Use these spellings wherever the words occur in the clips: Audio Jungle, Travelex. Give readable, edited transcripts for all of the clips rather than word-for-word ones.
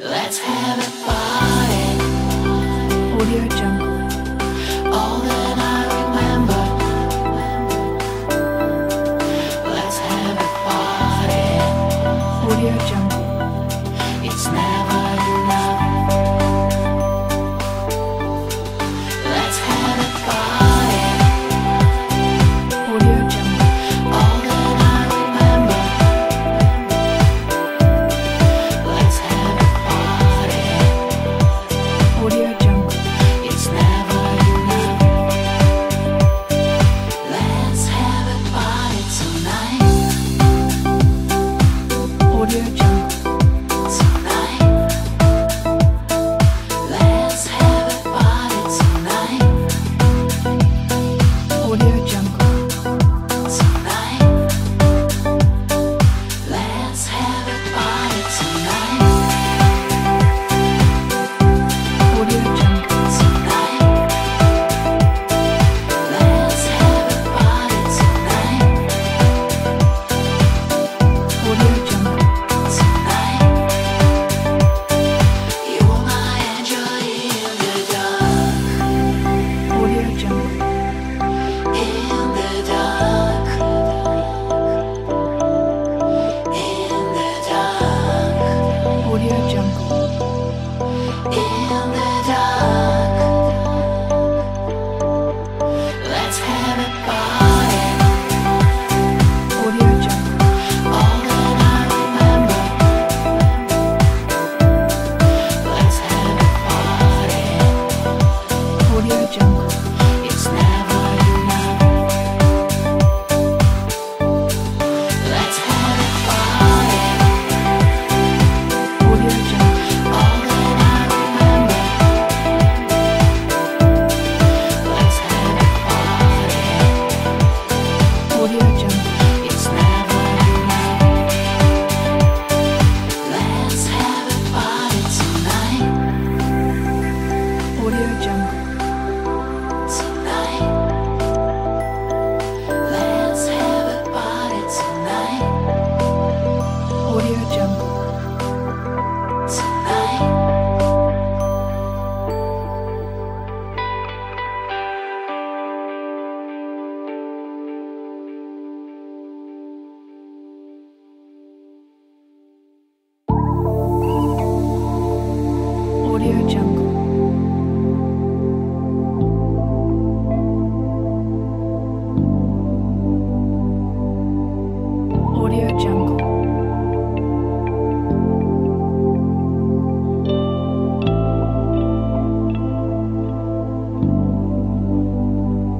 Let's have a party. Audio Jungle. All that I remember. Let's have a party. Audio Jungle. It's never enough. Let's have a party. Audio Jungle. All that I remember. Let's have a party. Audio Jungle. It's never enough. Let's have a party tonight. Audio Jungle. Audio Jungle.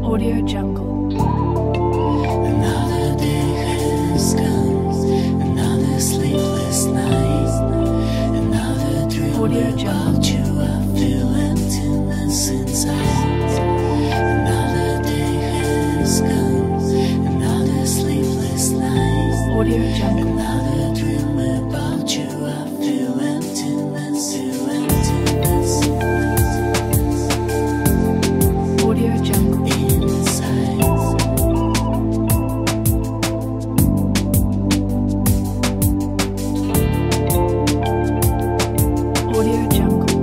Audio Jungle. Audio Jungle. Another day has come, another sleepless night, another dream. Audio Jungle. Audio Jungle. Another dream about you, I feel emptiness, feel emptiness. Audio Jungle. Inside. Audio Jungle.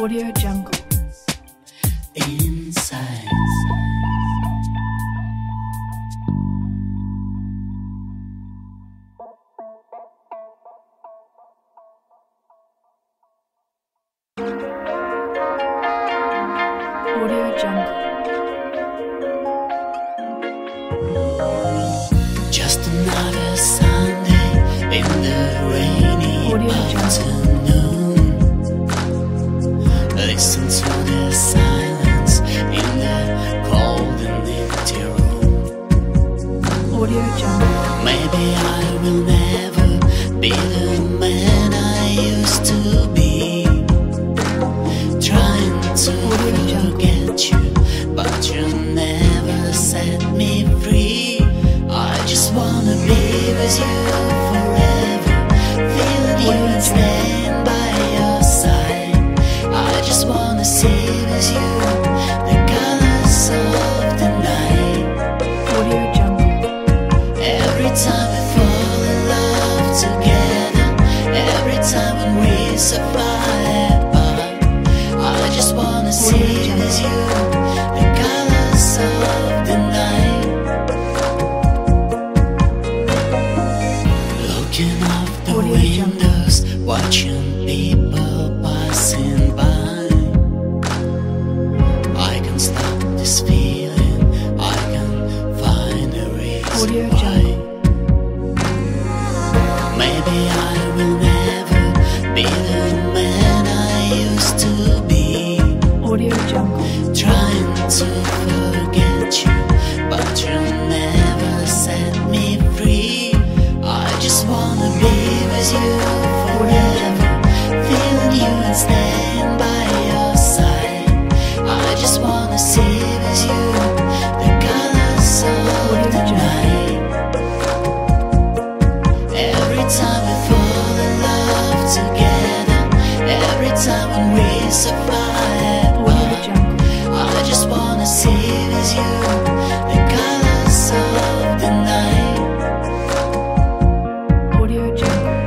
Audio Jungle. Inside. Audio Jungle. Just another Sunday in the rainy afternoon. Listen to the silence in the cold and empty room. Audio Jungle. Maybe I will never be the man I used to be. Trying to you, but you never set me free. I just wanna be with you forever, feel you and stand by your side. I just wanna see with you the colors of the night. Every time we fall in love together, every time when we survive apart, I just wanna see with you the colors of the night. Looking out the windows, watching people passing by. I can stop this feeling, I can find a reason why. Maybe I will never be the man I used to be. Trying to forget you, but you never set me free. I just wanna be with you forever, feeling you and stand by your side. I just wanna see with you the colors of the night. Every time we fall in love together, every time when we survive, I just wanna see with you the colors of the night. Audio Jungle.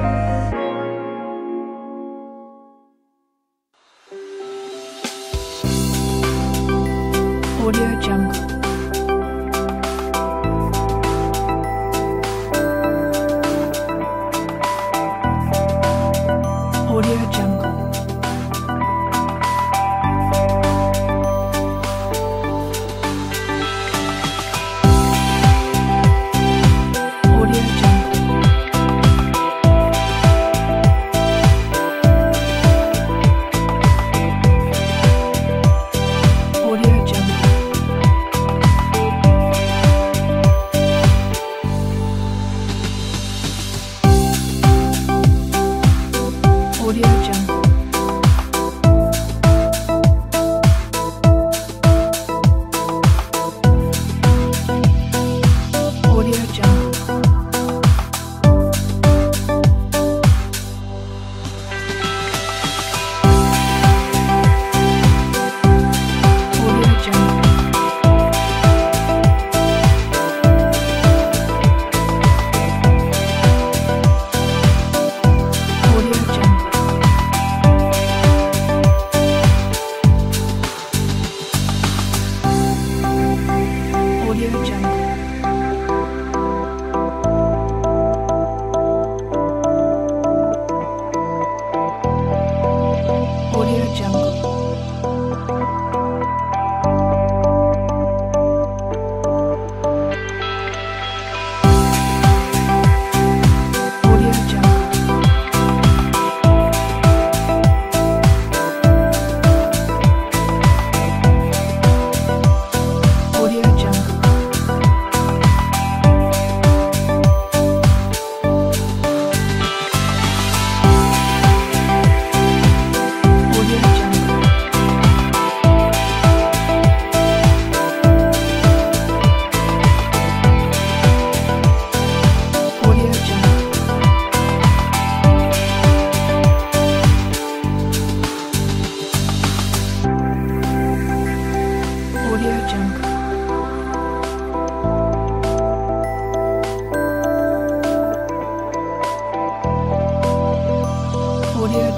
Audio Jungle. Audio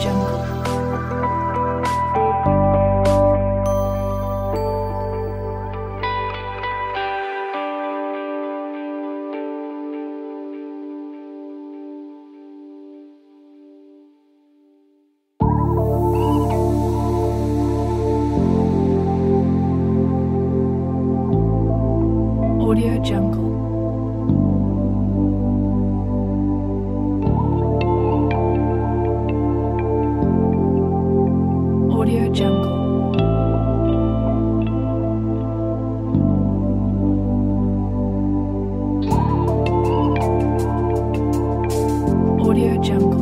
Jungle. Audio Jungle. Audio Jungle.